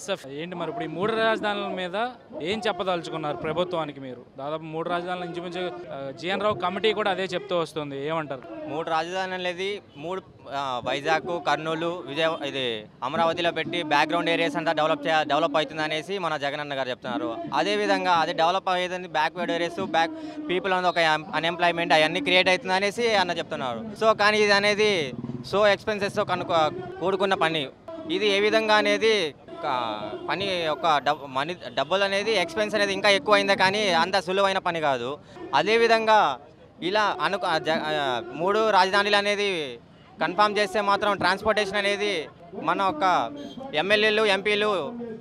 ISF ఏంటి మరి ఇప్పుడు ఈ మూడు రాజధానుల మీద ఏం చెప్పదలుచుకున్నారు ప్రభుత్వానికి మీరు? దాదాపు మూడు రాజధానుల ఇంచుమించు జీఎన్ రావు కమిటీ కూడా అదే చెప్తూ వస్తుంది, ఏమంటారు? మూడు రాజధానులు అనేది మూడు వైజాగ్, కర్నూలు, విజయవాడ, ఇది అమరావతిలో పెట్టి బ్యాక్గ్రౌండ్ ఏరియాస్ అంతా డెవలప్ అవుతుంది అనేసి మన జగన్ అన్న గారు చెప్తున్నారు. అదేవిధంగా అది డెవలప్ అయ్యేది బ్యాక్వర్డ్ ఏరియాస్, బ్యాక్ పీపుల్ అనేది ఒక అన్ఎంప్లాయ్మెంట్ అవన్నీ క్రియేట్ అవుతుంది అనేసి అన్న చెప్తున్నారు. సో కానీ ఇది అనేది సో ఎక్స్పెన్సెస్తో కూడుకున్న పని. ఇది ఏ విధంగా అనేది పని ఒక మనీ డబ్బులు అనేది ఎక్స్పెన్స్ అనేది ఇంకా ఎక్కువైందా కానీ అంత సులువైన పని కాదు. అదేవిధంగా ఇలా మూడు రాజధానులు అనేది కన్ఫామ్ చేస్తే మాత్రం ట్రాన్స్పోర్టేషన్ అనేది మన ఒక ఎమ్మెల్యేలు, ఎంపీలు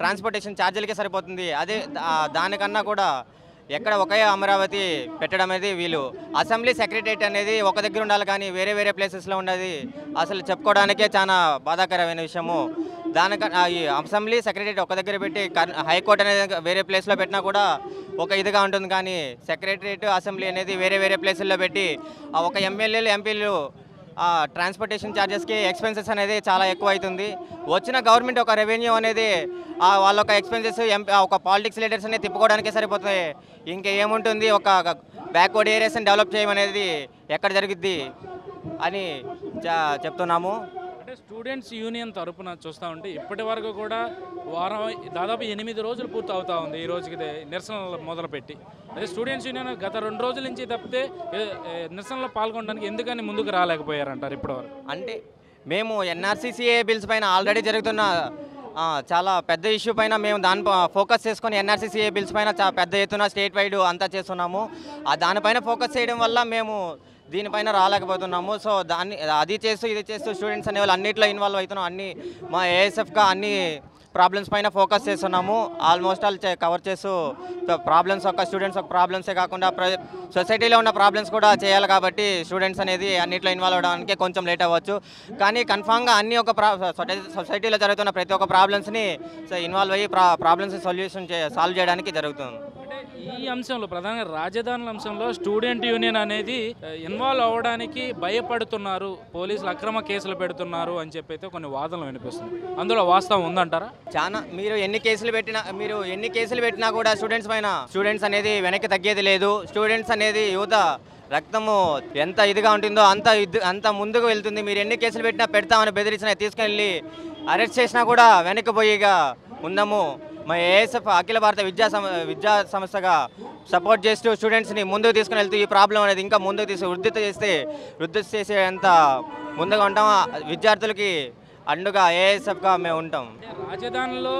ట్రాన్స్పోర్టేషన్ ఛార్జీలకే సరిపోతుంది. అదే దానికన్నా కూడా ఎక్కడ ఒకే అమరావతి పెట్టడం అనేది వీలు. అసెంబ్లీ సెక్రటరియట్ అనేది ఒక దగ్గర ఉండాలి కానీ వేరే వేరే ప్లేసెస్లో ఉండేది అసలు చెప్పుకోవడానికే చాలా బాధాకరమైన విషయము. దానికన్నా ఈ అసెంబ్లీ సెక్రటరియట్ ఒక దగ్గర పెట్టి హైకోర్టు అనేది వేరే ప్లేస్లో పెట్టినా కూడా ఒక ఇదిగా ఉంటుంది. కానీ సెక్రటరియట్, అసెంబ్లీ అనేది వేరే వేరే ప్లేసుల్లో పెట్టి ఒక ఎమ్మెల్యేలు, ఎంపీలు ట్రాన్స్పోర్టేషన్ ఛార్జెస్కి ఎక్స్పెన్సెస్ అనేది చాలా ఎక్కువ అవుతుంది. వచ్చిన గవర్నమెంట్ ఒక రెవెన్యూ అనేది వాళ్ళ యొక్క ఎక్స్పెన్సెస్ ఒక పాలిటిక్స్ లీడర్స్ అనేది తిప్పుకోవడానికే సరిపోతుంది. ఇంకేముంటుంది ఒక బ్యాక్వర్డ్ ఏరియాస్ని డెవలప్ చేయడం అనేది ఎక్కడ జరుగుద్ది అని చెప్తున్నాము. అంటే స్టూడెంట్స్ యూనియన్ తరఫున చూస్తూ ఉంటే ఇప్పటి వరకు కూడా వారం దాదాపు 8 రోజులు పూర్తి అవుతూ ఉంది ఈ రోజుకి నిరసనలు మొదలుపెట్టి. అదే స్టూడెంట్స్ యూనియన్ గత 2 రోజుల నుంచి తప్పితే నిరసనలో పాల్గొనడానికి ఎందుకని ముందుకు రాలేకపోయారంటారు ఇప్పటి వరకు? అంటే మేము ఎన్ఆర్సీసీఏ బిల్స్ పైన ఆల్రెడీ జరుగుతున్న చాలా పెద్ద ఇష్యూ పైన మేము దాని ఫోకస్ చేసుకొని ఎన్ఆర్సీసీఏ బిల్స్ పైన పెద్ద ఎత్తున స్టేట్ వైడ్ అంతా చేస్తున్నాము. దానిపైన ఫోకస్ చేయడం వల్ల మేము దీనిపైన రాలేకపోతున్నాము. సో దాన్ని అది చేస్తూ ఇది చేస్తూ స్టూడెంట్స్ అనేవాళ్ళు అన్నింటిలో ఇన్వాల్వ్ అవుతున్నాం. అన్ని మా ఏఎస్ఎఫ్గా అన్ని ప్రాబ్లమ్స్ పైన ఫోకస్ చేస్తున్నాము. ఆల్మోస్ట్ ఆల్ కవర్ చేస్తూ ప్రాబ్లమ్స్ ఒక స్టూడెంట్స్ ఒక ప్రాబ్లమ్సే కాకుండా సొసైటీలో ఉన్న ప్రాబ్లమ్స్ కూడా చేయాలి. కాబట్టి స్టూడెంట్స్ అనేది అన్నింటిలో ఇన్వాల్వ్ అవడానికి కొంచెం లేట్ అవ్వచ్చు కానీ కన్ఫామ్గా అన్ని ఒక సొసైటీలో జరుగుతున్న ప్రతి ఒక్క ప్రాబ్లమ్స్ని ఇన్వాల్వ్ అయ్యి ప్రాబ్లమ్స్ని సాల్వ్ చేయడానికి జరుగుతుంది. ఈ అంశంలో ప్రధానంగా రాజధానుల అంశంలో స్టూడెంట్ యూనియన్ అనేది ఇన్వాల్వ్ అవ్వడానికి భయపడుతున్నారు, పోలీసులు అక్రమ కేసులు పెడుతున్నారు అని చెప్పి అయితే కొన్ని వాదనలు వినిపిస్తుంది. అందులో వాస్తవం ఉందంటారా? చాలా మీరు ఎన్ని కేసులు పెట్టినా కూడా స్టూడెంట్స్ అనేది వెనక్కి తగ్గేది లేదు. స్టూడెంట్స్ అనేది యువత రక్తము ఎంత ఇదిగా ఉంటుందో అంత ముందుకు వెళ్తుంది. మీరు ఎన్ని కేసులు పెట్టినా పెడతామని బెదిరించినా తీసుకెళ్ళి అరెస్ట్ చేసినా కూడా వెనక్కిపోయిగా ఉందాము. మా ఏఎస్ఎఫ్ అఖిల భారత విద్యా సంస్థగా సపోర్ట్ చేస్తూ స్టూడెంట్స్ని ముందుకు తీసుకుని వెళ్తూ ఈ ప్రాబ్లం అనేది ఇంకా ముందుకు వృద్ధి చేసేంత ముందుగా ఉంటాం. విద్యార్థులకి అండుగా ఏఎస్ఎఫ్గా మేము ఉంటాం. రాజధానిలో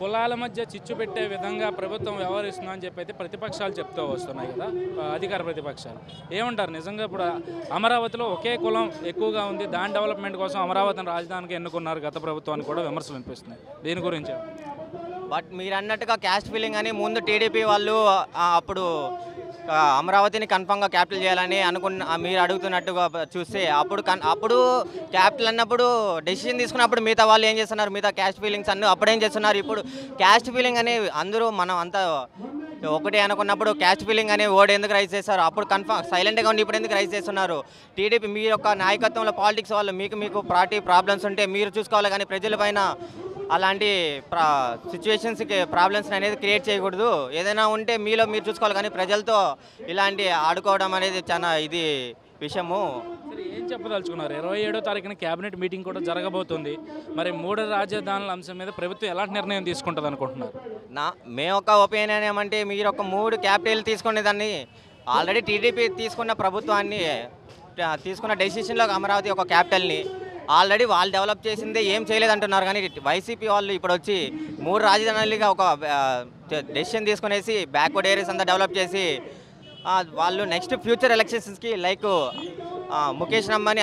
కులాల మధ్య చిచ్చు పెట్టే విధంగా ప్రభుత్వం వ్యవహరిస్తుందని అని చెప్పి అయితే ప్రతిపక్షాలు చెప్తూ వస్తున్నాయి కదా, అధికార ప్రతిపక్షాలు. ఏమంటారు నిజంగా ఇప్పుడు అమరావతిలో ఒకే కులం ఎక్కువగా ఉంది, దాని డెవలప్మెంట్ కోసం అమరావతిని రాజధానికి ఎన్నుకున్నారు గత ప్రభుత్వాన్ని కూడా విమర్శలు వినిపిస్తున్నాయి. దీని గురించి బట్ మీరు అన్నట్టుగా క్యాస్ట్ ఫీలింగ్ అని ముందు టీడీపీ వాళ్ళు అప్పుడు అమరావతిని కన్ఫామ్గా క్యాపిటల్ చేయాలని మీరు అడుగుతున్నట్టుగా చూస్తే అప్పుడు క్యాపిటల్ అన్నప్పుడు డెసిషన్ తీసుకున్నప్పుడు మిగతా వాళ్ళు ఏం చేస్తున్నారు, మిగతా క్యాస్ట్ ఫీలింగ్స్ అన్నీ అప్పుడేం చేస్తున్నారు? ఇప్పుడు క్యాస్ట్ ఫీలింగ్ అనేవి అందరూ మనం అంతా ఒకటే అనుకున్నప్పుడు క్యాస్ట్ ఫీలింగ్ అనే వర్డ్ ఎందుకు రైజ్ చేస్తారు? అప్పుడు కన్ఫామ్ సైలెంట్గా ఉండి ఇప్పుడు ఎందుకు రైజ్ చేస్తున్నారు? టీడీపీ మీ యొక్క నాయకత్వంలో పాలిటిక్స్ వాళ్ళు మీకు పార్టీ ప్రాబ్లమ్స్ ఉంటే మీరు చూసుకోవాలి కానీ ప్రజలపైన అలాంటి సిచ్యువేషన్స్కి ప్రాబ్లమ్స్ అనేది క్రియేట్ చేయకూడదు. ఏదైనా ఉంటే మీలో మీరు చూసుకోవాలి కానీ ప్రజలతో ఇలాంటి ఆడుకోవడం అనేది చాలా ఇది విషయము. ఏం చెప్పదలుచుకున్నారు? 27వ తారీఖున కేబినెట్ మీటింగ్ కూడా జరగబోతుంది. మరి మూడు రాజధానుల అంశం మీద ప్రభుత్వం ఎలాంటి నిర్ణయం తీసుకుంటుంది అనుకుంటున్నారు? మేము ఒక ఒపీనియన్ ఏమంటే మీరు ఒక మూడు క్యాపిటల్ తీసుకునేదాన్ని ఆల్రెడీ టీడీపీ తీసుకున్న డెసిషన్లో అమరావతి ఒక క్యాపిటల్ని ఆల్రెడీ వాళ్ళు డెవలప్ చేసిందే ఏం చేయలేదంటున్నారు. కానీ వైసీపీ వాళ్ళు ఇప్పుడు వచ్చి మూడు రాజధానులుగా ఒక డెసిషన్ తీసుకునేసి బ్యాక్వర్డ్ ఏరియాస్ అంతా డెవలప్ చేసి వాళ్ళు నెక్స్ట్ ఫ్యూచర్ ఎలక్షన్స్కి లైక్ ముఖేష్ అమ్మని,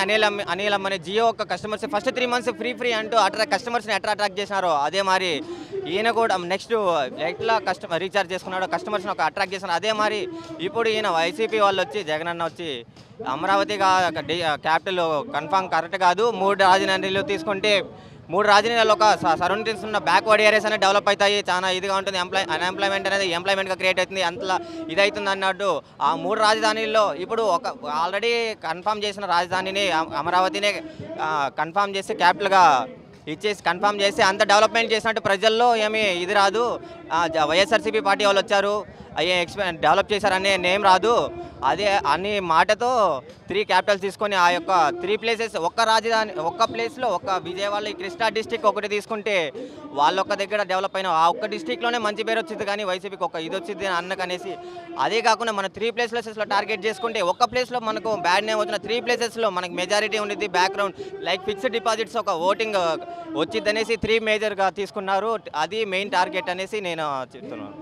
అనిల్ అమ్మని జియో ఒక కస్టమర్స్ ఫస్ట్ 3 months ఫ్రీ అంటూ కస్టమర్స్ని అట్రాక్ట్ చేసినారు. అదే మరి ఈయన కూడా నెక్స్ట్ ఎట్లా రీఛార్జ్ చేసుకున్నాడో కస్టమర్స్ని ఒక అట్రాక్ట్ చేసినారు. అదే మరి ఇప్పుడు ఈయన వైసీపీ వాళ్ళు వచ్చి జగన్ అన్న వచ్చి అమరావతి క్యాపిటల్ కన్ఫామ్ కరెక్ట్ కాదు, మూడు రాజధానులు తీసుకుంటే మూడు రాజధానులు ఒక సరౌండింగ్స్ ఉన్న బ్యాక్వర్డ్ ఏరియాస్ అనేవి డెవలప్ అవుతాయి, చాలా ఇదిగా ఉంటుంది, అన్ఎంప్లాయ్మెంట్ అనేది ఎంప్లాయ్మెంట్గా క్రియేట్ అవుతుంది, అంతలా ఇదవుతుంది అన్నట్టు ఆ మూడు రాజధానుల్లో ఇప్పుడు ఒక ఆల్రెడీ కన్ఫామ్ చేసిన రాజధానిని అమరావతినే కన్ఫామ్ చేసి క్యాపిటల్గా इच्छे कंफर्म अंत डेवलपमेंट प्रजल्लो एमी इदि रादु वैएसआरसीपी पार्टी वाळ्ळु वच्चारु अये डेवलप चेशारने नेम रादु अदे अनि माटतो 3 कैपिटल्स तीसुकोनि आ योक्क 3 प्लेसेस ओक्क राजधानी ओक्क प्लेस लो ओक्क विजयवाड़ा कृष्णा डिस्ट्रिक्ट ओकटे तीसुकुंटे वाळ्ळोक्क दग्गर डेवलप अयिन आ ओक्क डिस्ट्रिक्ट लोने मंची पेरु वच्चिंदि गानी वैसीपीकी ओक्क इदि वच्चिंदि अन्नकनेसी अदे काकुंडा मन 3 प्लेसेस लो टारगेट चेसुकुंटे ओक्क प्लेस लो मनकु बैड नेम वच्चिन 3 प्लेसेस लो मनकु मेजारिटी उंडिद्दि बैकग्राउंड लाइक फिक्स्ड डिपाजिट्स ओक्क वोटिंग वच्चिंदनेसी 3 मेजर गा तीसुकुन्नारु अदि मेइन टारगेट अनेसी नेनु चेप्तुन्नानु।